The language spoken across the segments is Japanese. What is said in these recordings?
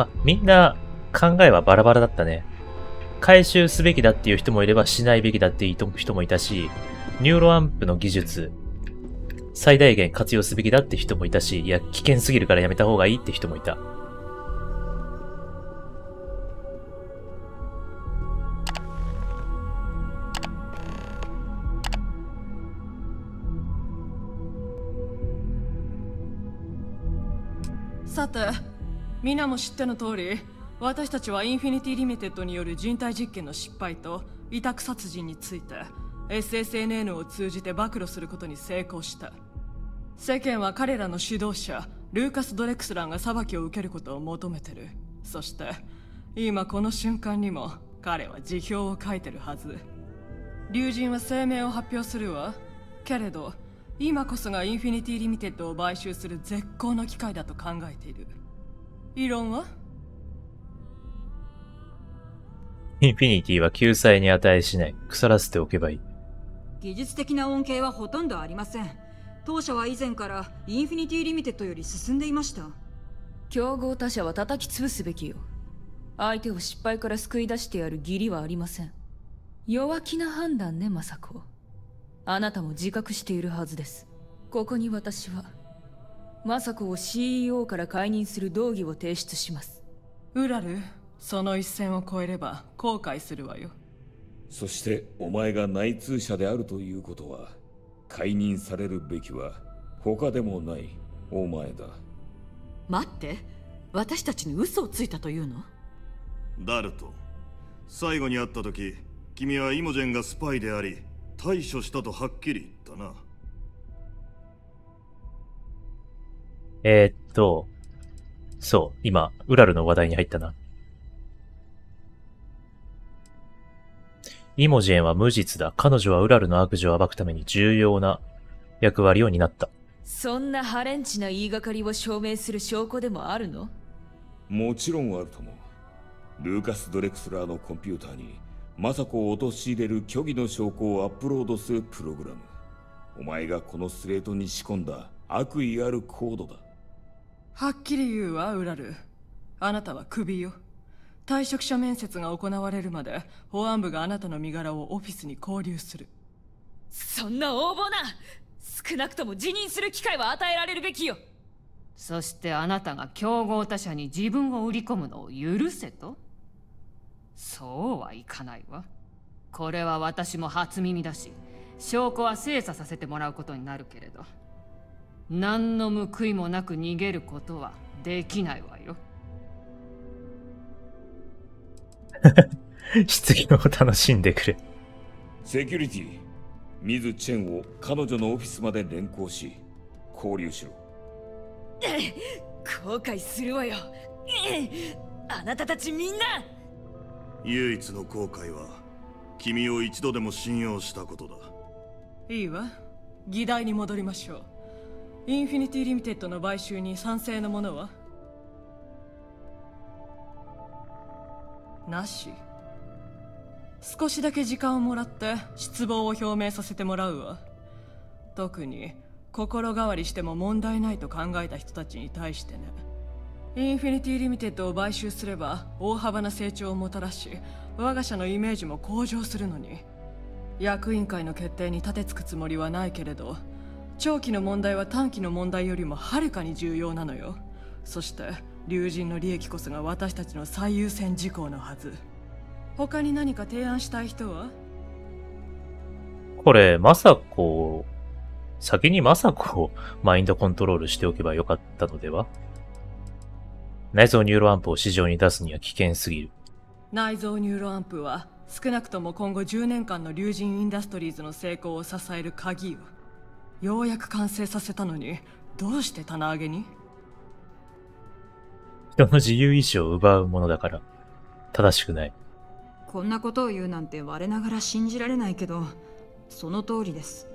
まあ、みんな考えはバラバラだったね。回収すべきだっていう人もいれば、しないべきだっていう人もいたし、ニューロアンプの技術、最大限活用すべきだって人もいたし、いや、危険すぎるからやめた方がいいって人もいた。さて、皆も知っての通り、私たちはインフィニティリミテッドによる人体実験の失敗と委託殺人について SSNN を通じて暴露することに成功した。世間は彼らの指導者ルーカス・ドレクスランが裁きを受けることを求めてる。そして今この瞬間にも彼は辞表を書いてるはず。竜神は声明を発表するわ。けれど今こそがインフィニティリミテッドを買収する絶好の機会だと考えている。異論は？インフィニティは救済に値しない。腐らせておけばいい。技術的な恩恵はほとんどありません。当社は以前からインフィニティリミテッドより進んでいました。競合他社は叩き潰すべきよ。相手を失敗から救い出してやる義理はありません。弱気な判断ね、マサコ。あなたも自覚しているはずです。ここに私はマサコを CEO から解任する動議を提出します。ウラル、その一線を越えれば後悔するわよ。そしてお前が内通者であるということは、解任されるべきは他でもないお前だ。待って、私たちに嘘をついたというの？ダルト、最後に会った時君はイモジェンがスパイであり対処したとはっきり言ったな。そう、今、ウラルの話題に入ったな。イモジェンは無実だ。彼女はウラルの悪事を暴くために重要な役割を担った。そんなハレンチな言いがかりを証明する証拠でもあるの？もちろんあるとも。ルーカス・ドレクスラーのコンピューターにマサコを陥れる虚偽の証拠をアップロードするプログラム。お前がこのスレートに仕込んだ悪意あるコードだ。はっきり言うわ、ウラル。あなたはクビよ。退職者面接が行われるまで保安部があなたの身柄をオフィスに拘留する。そんな横暴な！少なくとも辞任する機会は与えられるべきよ。そしてあなたが競合他社に自分を売り込むのを許せと？そうはいかないわ。これは私も初耳だし、証拠は精査させてもらうことになるけれど、何の報いもなく逃げることはできないわよ。失業を楽しんでくれ。セキュリティ、ミズ・チェンを彼女のオフィスまで連行し、交留しろ。後悔するわよ。あなたたちみんな。唯一の後悔は君を一度でも信用したことだ。いいわ、議題に戻りましょう。インフィニティリミテッドの買収に賛成の者は？なし。少しだけ時間をもらって失望を表明させてもらうわ。特に心変わりしても問題ないと考えた人たちに対してね。インフィニティリミテッドを買収すれば大幅な成長をもたらし、我が社のイメージも向上するのに。役員会の決定に立てつくつもりはないけれど、長期の問題は短期の問題よりもはるかに重要なのよ。そして竜神の利益こそが私たちの最優先事項のはず。他に何か提案したい人は？これ、マサコ、先にマサコをマインドコントロールしておけばよかったのでは？内蔵ニューロアンプを市場に出すには危険すぎる。内蔵ニューロアンプは少なくとも今後10年間の竜神インダストリーズの成功を支える鍵よ。ようやく完成させたのに、どうして棚上げに？人の自由意志を奪うものだから正しくない。こんなことを言うなんて我ながら信じられないけど、その通りです。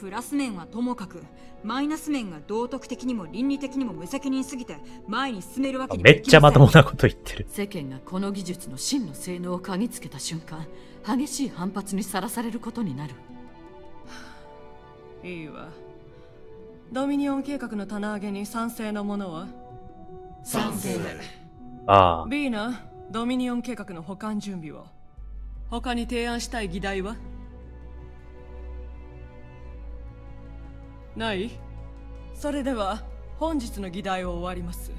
プラス面はともかく、マイナス面が道徳的にも倫理的にも無責任すぎて前に進めるわけにはいきません。めっちゃまともなこと言ってる。世間がこの技術の真の性能を嗅ぎつけた瞬間、激しい反発にさらされることになる。いいわ。ドミニオン計画の棚上げに賛成の者は？賛成。ああ。ビーナ、ドミニオン計画の保管準備を。他に提案したい議題はない？それでは本日の議題を終わります。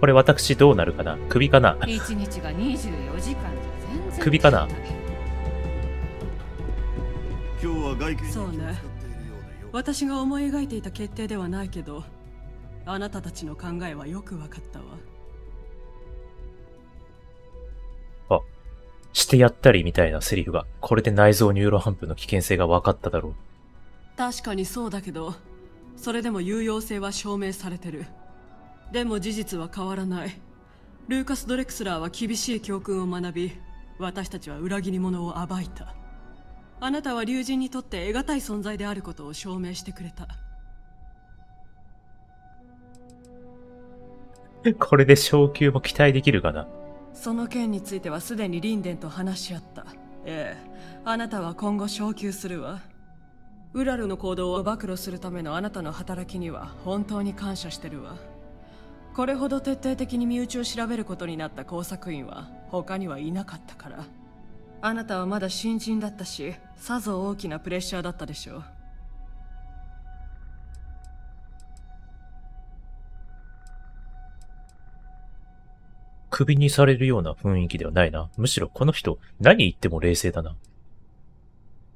これ私どうなるかな、首かな。一日が24時間じゃ全然首かな。今日は外見にそうね。私が思い描いていた決定ではないけど、あなたたちの考えはよく分かったわ。あ、してやったりみたいなセリフが。これで内臓ニューロハンプの危険性が分かっただろう。確かにそうだけど、それでも有用性は証明されてる。でも事実は変わらない。ルーカス・ドレクスラーは厳しい教訓を学び、私たちは裏切り者を暴いた。あなたは竜神にとって得難い存在であることを証明してくれた。これで昇級も期待できるかな。その件についてはすでにリンデンと話し合った。ええ、あなたは今後昇級するわ。ウラルの行動を暴露するためのあなたの働きには本当に感謝してるわ。これほど徹底的に身内を調べることになった工作員は他にはいなかったから。あなたはまだ新人だったし、さぞ大きなプレッシャーだったでしょう。クビにされるような雰囲気ではないな。むしろこの人何言っても冷静だな。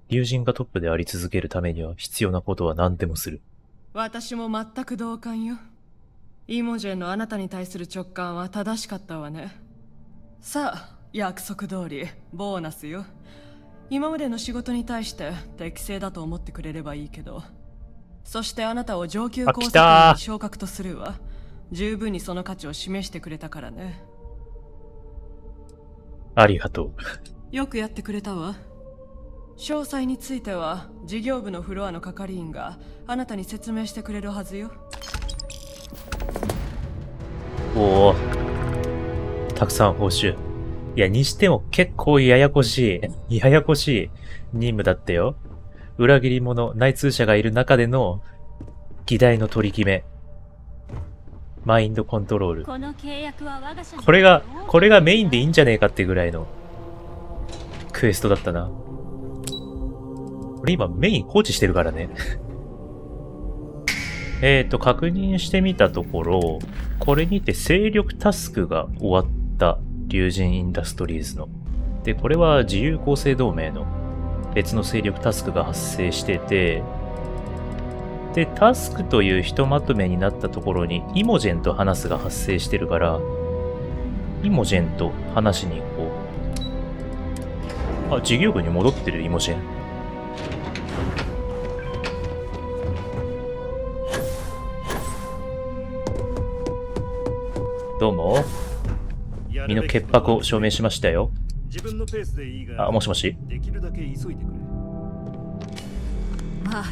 竜神がトップであり続けるためには必要なことは何でもする。私も全く同感よ。イモジェンのあなたに対する直感は正しかったわね。さあ、約束通りボーナスよ。今までの仕事に対して適正だと思ってくれればいいけど。そしてあなたを上級工作員に昇格とするわ。十分にその価値を示してくれたからね。ありがとう。よくやってくれたわ。詳細については事業部のフロアの係員があなたに説明してくれるはずよ。おお、たくさん報酬。いやにしても結構ややこしい任務だったよ。裏切り者、内通者がいる中での議題の取り決め、マインドコントロール。これがメインでいいんじゃねえかってぐらいのクエストだったな。俺今メイン放置してるからね。確認してみたところ、これにて勢力タスクが終わった。竜神インダストリーズの。で、これは自由構成同盟の別の勢力タスクが発生してて、で、タスクというひとまとめになったところに、イモジェンと話が発生してるから、イモジェンと話しに行こう。あ、事業部に戻ってるイモジェン。どうも。身の潔白を証明しましたよ。あ、もしもし。まあ、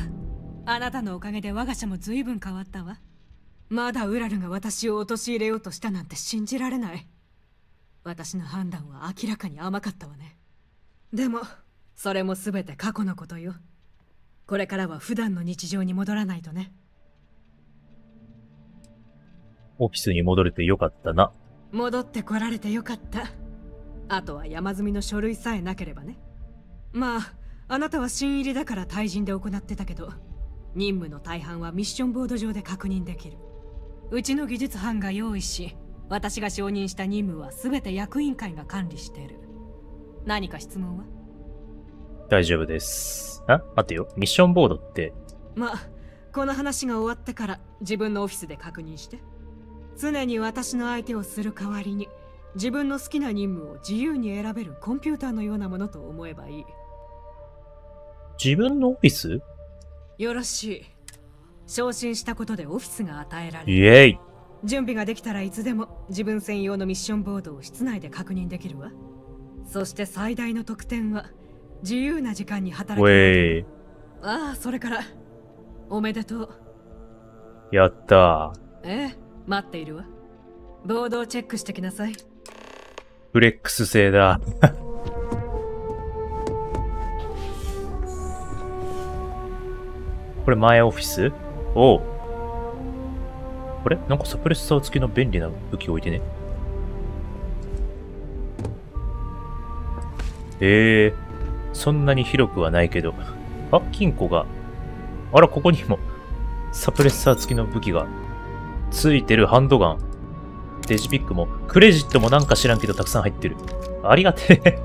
あなたのおかげで我が社も随分変わったわ。まだウラルが私を陥れようとしたなんて信じられない。私の判断は明らかに甘かったわね。でも、それも全て過去のことよ。これからは普段の日常に戻らないとね。オフィスに戻れてよかったな。戻ってこられてよかった。あとは山積みの書類さえなければね。まあ、あなたは新入りだから対人で行ってたけど、任務の大半はミッションボード上で確認できる。うちの技術班が用意し、私が承認した任務は全て役員会が管理している。何か質問は？大丈夫です。あ、待てよ。ミッションボードって。まあ、この話が終わってから自分のオフィスで確認して。常に私の相手をする代わりに、自分の好きな任務を自由に選べるコンピューターのようなものと思えばいい。自分のオフィス？よろしい。昇進したことでオフィスが与えられる。イエイ。準備ができたらいつでも自分専用のミッションボードを室内で確認できるわ。そして最大の特典は、自由な時間に働ける。ああ、それから、おめでとう。やったー。待っているわ。ボードをチェックしてきなさい。フレックス製だ。これ前オフィス？おう。あれなんかサプレッサー付きの便利な武器置いてね。そんなに広くはないけど。あ、金庫が。あら、ここにもサプレッサー付きの武器が付いてる。ハンドガン。デジピックも。クレジットもなんか知らんけどたくさん入ってる。ありがてえ。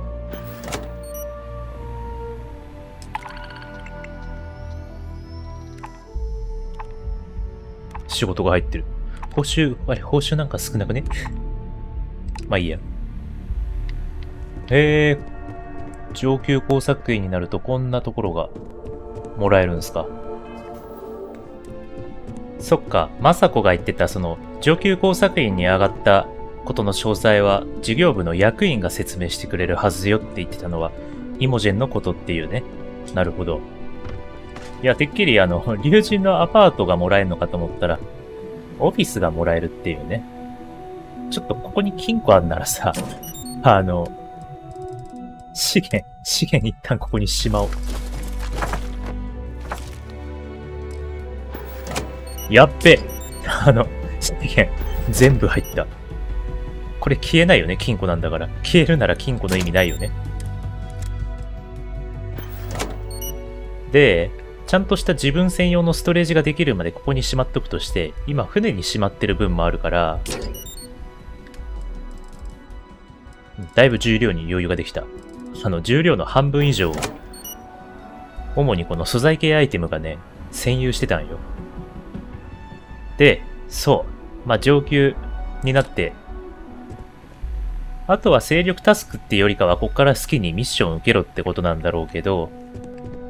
仕事が入ってる。報酬、あれ、報酬なんか少なくね？まあいいや。上級工作員になるとこんなところがもらえるんすか。そっか、政子が言ってたその上級工作員に上がったことの詳細は事業部の役員が説明してくれるはずよって言ってたのはイモジェンのことっていうね。なるほど。いや、てっきり竜神のアパートがもらえるのかと思ったら、オフィスがもらえるっていうね。ちょっとここに金庫あんならさ、資源一旦ここにしまおう。やっべ！資源全部入った。これ消えないよね、金庫なんだから。消えるなら金庫の意味ないよね。で、ちゃんとした自分専用のストレージができるまでここにしまっとくとして、今船にしまってる分もあるから、だいぶ重量に余裕ができた。重量の半分以上を、主にこの素材系アイテムがね、占有してたんよ。で、そう。まあ、上級になって、あとは精力タスクってよりかは、ここから好きにミッション受けろってことなんだろうけど、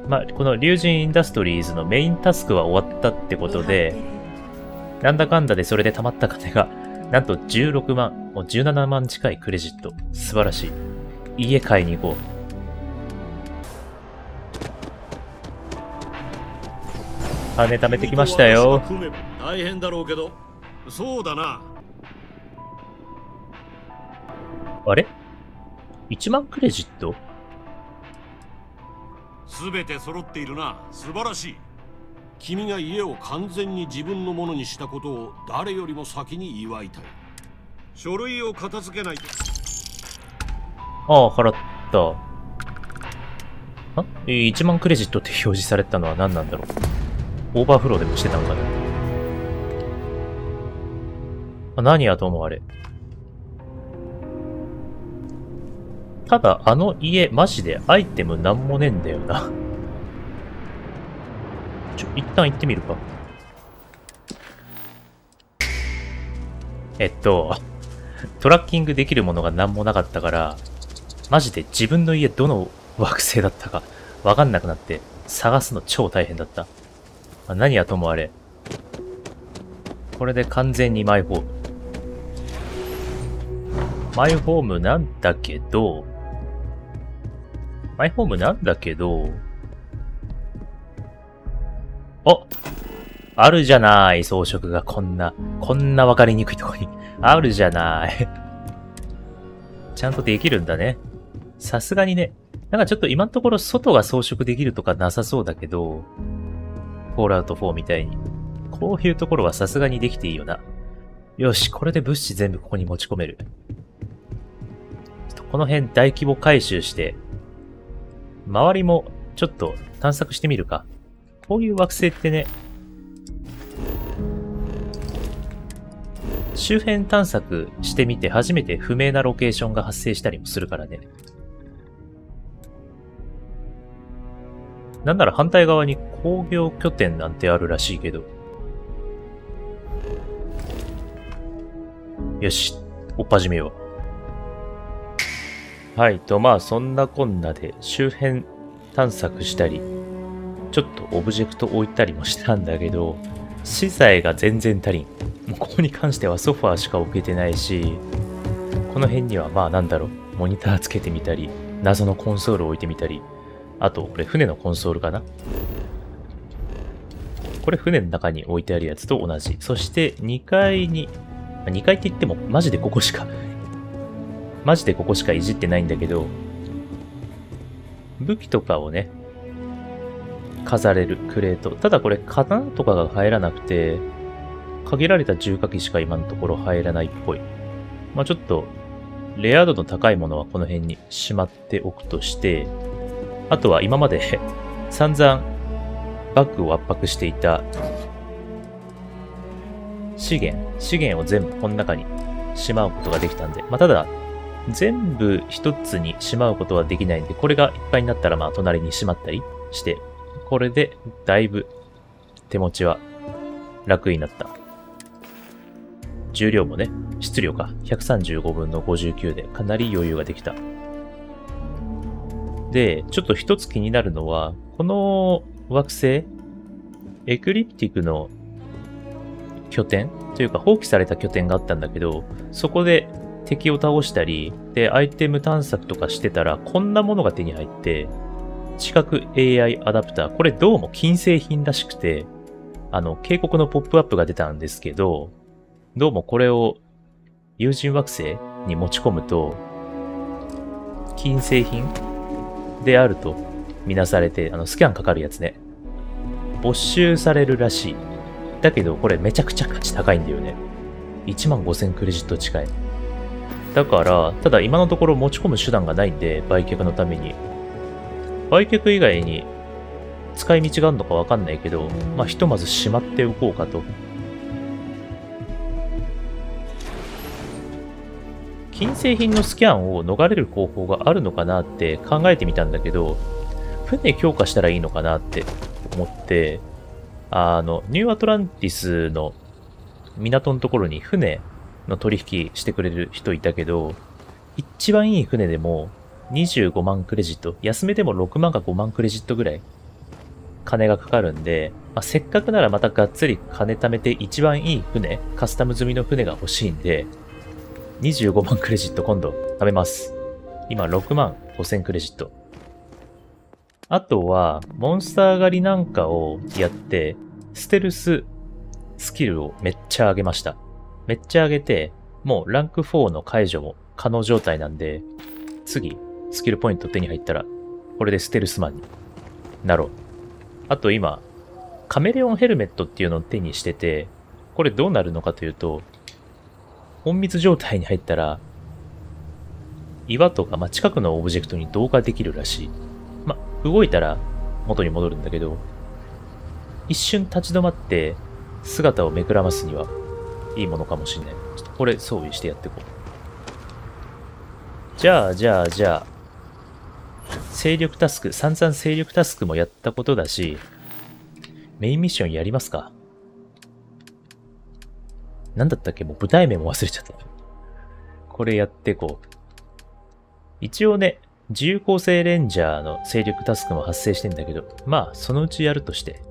まあ、この竜神インダストリーズのメインタスクは終わったってことで、なんだかんだでそれで貯まった金が、なんと16万、もう17万近いクレジット。素晴らしい。家買いに行こう。金貯めてきましたよ。大変だろうけど、そうだな。あれ ?1 万クレジット？すべて揃っているな。素晴らしい。君が家を完全に自分のものにしたことを誰よりも先に祝いたい。書類を片付けないと。ああ、払った。あ、1万クレジットって表示されたのは何なんだろう。オーバーフローでもしてたのかな。あ、何やと思われ。ただ、家、マジでアイテムなんもねえんだよな。一旦行ってみるか。トラッキングできるものがなんもなかったから、マジで自分の家どの惑星だったかわかんなくなって、探すの超大変だった。あ、何やともあれ。これで完全にマイホーム。マイホームなんだけど、お！あるじゃない、装飾がこんなわかりにくいとこに。あるじゃない。ちゃんとできるんだね。さすがにね。なんかちょっと今のところ外が装飾できるとかなさそうだけど、フォールアウト4みたいに。こういうところはさすがにできていいよな。よし、これで物資全部ここに持ち込める。この辺大規模回収して、周りもちょっと探索してみるか。こういう惑星ってね、周辺探索してみて初めて不明なロケーションが発生したりもするからね。なんなら反対側に工業拠点なんてあるらしいけど。よし、追っ始めよう。はいと、まあそんなこんなで周辺探索したり、ちょっとオブジェクト置いたりもしたんだけど、資材が全然足りん。もうここに関してはソファーしか置けてないし、この辺にはまあなんだろう、モニターつけてみたり、謎のコンソール置いてみたり、あとこれ船のコンソールかな。これ船の中に置いてあるやつと同じ。そして2階に、2階って言ってもマジでここしかいじってないんだけど、武器とかをね、飾れるクレート。ただこれ、刀とかが入らなくて、限られた重火器しか今のところ入らないっぽい。まあちょっと、レア度の高いものはこの辺にしまっておくとして、あとは今まで散々バッグを圧迫していた資源を全部この中にしまうことができたんで、まあただ、全部一つにしまうことはできないんで、これがいっぱいになったらまあ隣にしまったりして、これでだいぶ手持ちは楽になった。重量もね、質量か。135分の59でかなり余裕ができた。で、ちょっと一つ気になるのは、この惑星、エクリプティクの拠点というか放棄された拠点があったんだけど、そこで敵を倒したり、で、アイテム探索とかしてたら、こんなものが手に入って、知覚 AI アダプター。これどうも金製品らしくて、警告のポップアップが出たんですけど、どうもこれを友人惑星に持ち込むと、金製品であるとみなされて、スキャンかかるやつね。没収されるらしい。だけどこれめちゃくちゃ価値高いんだよね。15,000 クレジット近い。だから、ただ今のところ持ち込む手段がないんで、売却のために。売却以外に使い道があるのかわかんないけど、まあ、ひとまずしまっておこうかと。金製品のスキャンを逃れる方法があるのかなって考えてみたんだけど、船強化したらいいのかなって思って、ニューアトランティスの港のところに船の取引してくれる人いたけど、一番いい船でも25万クレジット、安めでも6万か5万クレジットぐらい金がかかるんで、まあ、せっかくならまたがっつり金貯めて一番いい船、カスタム済みの船が欲しいんで、25万クレジット今度貯めます。今65,000クレジット。あとは、モンスター狩りなんかをやって、ステルススキルをめっちゃ上げました。めっちゃ上げて、もうランク4の解除も可能状態なんで、次、スキルポイント手に入ったら、これでステルスマンになろう。あと今、カメレオンヘルメットっていうのを手にしてて、これどうなるのかというと、隠密状態に入ったら、岩とか、まあ、近くのオブジェクトに同化できるらしい。まあ、動いたら元に戻るんだけど、一瞬立ち止まって姿をめくらますにはいいものかもしれない。ちょっとこれ装備してやっていこう。じゃあ、勢力タスク、散々勢力タスクもやったことだし、メインミッションやりますか。なんだったっけ、もう舞台名も忘れちゃった。これやってこう。一応ね、自由構成レンジャーの勢力タスクも発生してんだけど、まあ、そのうちやるとして。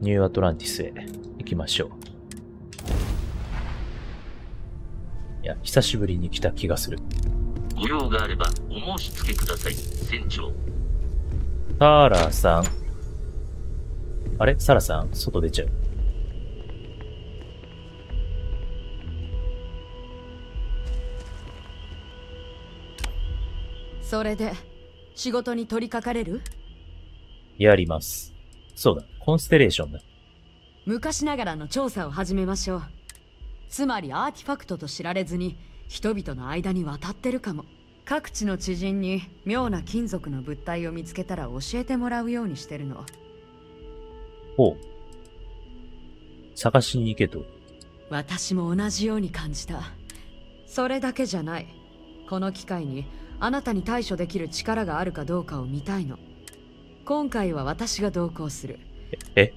ニューアトランティスへ行きましょう。いや、久しぶりに来た気がする。ご用があればお申し付けください、船長。サラさん。あれ？サラさん、外出ちゃう。それで、仕事に取り掛かれる？やります。そうだ、コンステレーションだ。昔ながらの調査を始めましょう。つまりアーティファクトと知られずに人々の間に渡ってるかも。各地の知人に妙な金属の物体を見つけたら教えてもらうようにしてるの。ほう。探しに行けと。私も同じように感じた。それだけじゃない。この機会にあなたに対処できる力があるかどうかを見たいの。今回は私が同行する。え？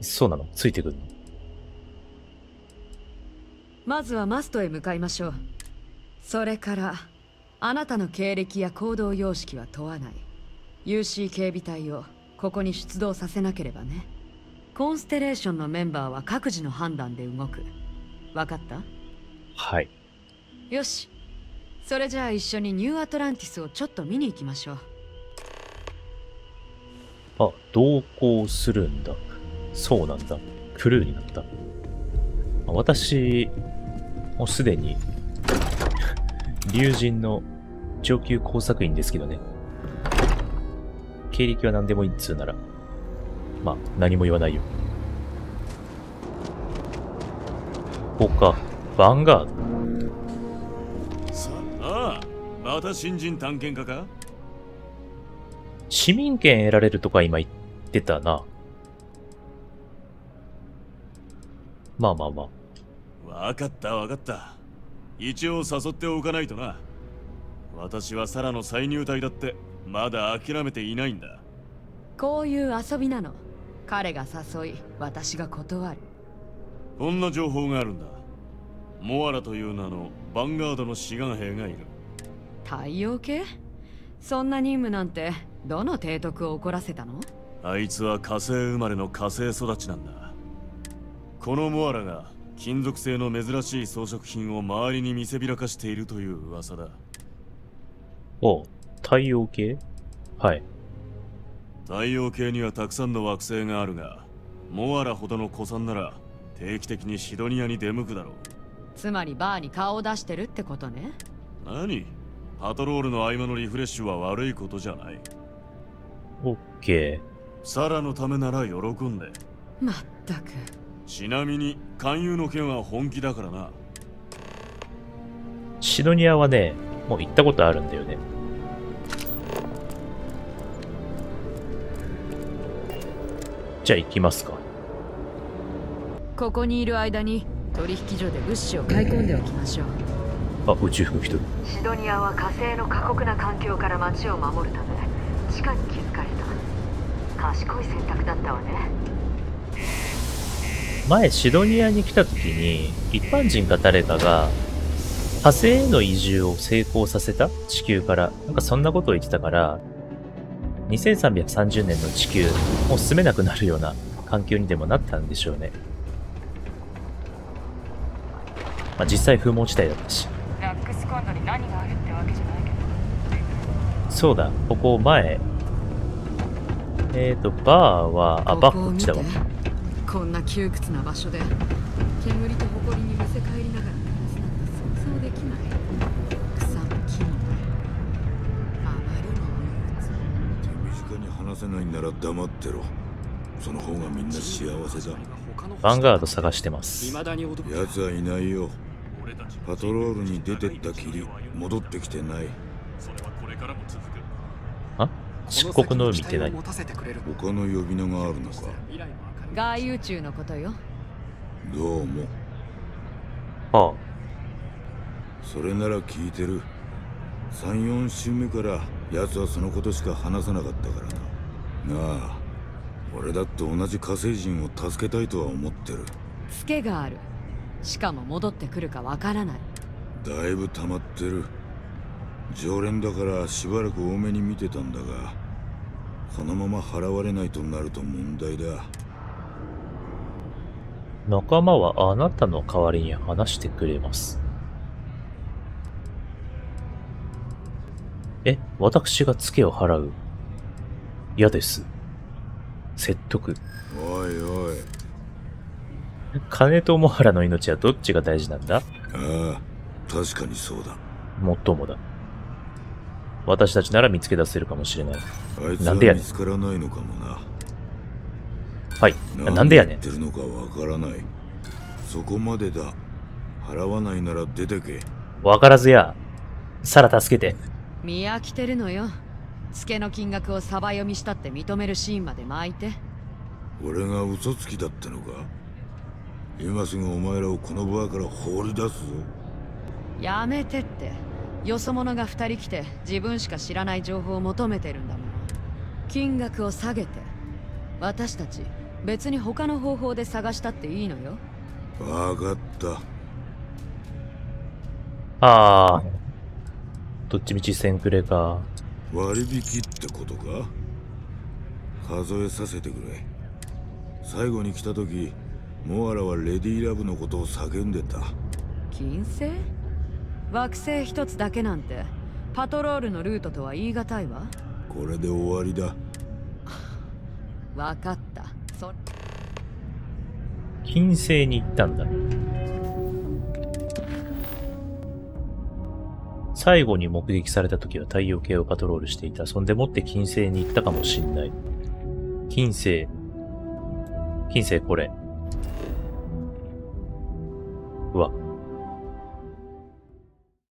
そうなの？ついてくるの？まずはマストへ向かいましょう。それからあなたの経歴や行動様式は問わない。 UC 警備隊をここに出動させなければね。コンステレーションのメンバーは各自の判断で動く。わかった？はい。よし、それじゃあ一緒にニューアトランティスをちょっと見に行きましょう。あ、同行するんだ。そうなんだ。クルーになった。私、もうすでに、竜神の上級工作員ですけどね。経経歴は何でもいいっつうなら、まあ、何も言わないよ。ここか、ヴァンガード。さあ、また新人探検家か？市民権得られるとか今言ってたな。まあまあまあ。わかったわかった。一応誘っておかないとな。私はサラの再入隊だってまだ諦めていないんだ。こういう遊びなの。彼が誘い、私が断る。こんな情報があるんだ。モアラという名のヴァンガードの志願兵がいる。太陽系？そんな任務なんてどの提督を怒らせたの？あいつは火星生まれの火星育ちなんだ。このモアラが金属製の珍しい装飾品を周りに見せびらかしているという噂だ。おう、太陽系？はい。太陽系にはたくさんの惑星があるが、モアラほどの古参なら定期的にシドニアに出向くだろう。つまりバーに顔を出してるってことね。何？パトロールの合間のリフレッシュは悪いことじゃない。オッケー。サラのためなら喜んで。まったく。ちなみに勧誘の件は本気だからな。シドニアはね、もう行ったことあるんだよね。じゃあ行きますか。ここにいる間に取引所で物資を買い込んでおきましょう。あ、宇宙服着てる。シドニアは火星の過酷な環境から町を守るため地下に築かれた。賢い選択だったわね。前シドニアに来た時に一般人か誰かが火星への移住を成功させた、地球からなんかそんなことを言ってたから、2330年の地球もう住めなくなるような環境にでもなったんでしょうね。まあ、実際不毛地帯だったし。ラックスコンドに何があるってわけじゃないけど。そうだ、ここ前バーはあ、バーこっちだわ。こんな窮屈な場所で煙と埃に見せ返りながら暮らすなんて想像できない。草も木もない。あまりにも憂鬱。手短に話せないなら黙ってろ。その方がみんな幸せだ。ヴァンガード探してます。奴はいないよ。パトロールに出てったきり戻ってきてない。あ？漆黒の海って何？他の呼び名があるのか。外宇宙のことよ。どうも。ああ。それなら聞いてる。3、4週目から奴はそのことしか話さなかったからな。なあ。俺だって同じ火星人を助けたいとは思ってる。ツケがある。しかも戻ってくるかわからない。だいぶ溜まってる。常連だからしばらく多めに見てたんだが、このまま払われないとなると問題だ。仲間はあなたの代わりに話してくれます。え、私がツケを払う？嫌です。説得。おいおい。金とモハラの命はどっちが大事なんだ？ああ、確かにそうだ。もっともだ。私たちなら見つけ出せるかもしれない。あいつは見つからないのかもな。はい。なんでやねん。何言ってるのかわからない。そこまでだ。払わないなら出てけ。わからずや。サラ助けて。見飽きてるのよ。ツケの金額をサバ読みしたって認めるシーンまで巻いて。俺が嘘つきだったのか。今すぐお前らをこのバーから放り出すぞ。やめてって。よそ者が2人来て自分しか知らない情報を求めてるんだもん。金額を下げて。私たち別に他の方法で探したっていいのよ。わかった。ああ、どっちみち1000くれか。割引ってことか。数えさせてくれ。最後に来た時モアラはレディーラブのことを叫んでた。金星？惑星一つだけなんてパトロールのルートとは言い難いわ。これで終わりだ。わかった。金星に行ったんだ。最後に目撃された時は太陽系をパトロールしていた。そんでもって金星に行ったかもしんない。金星。金星これ。うわ。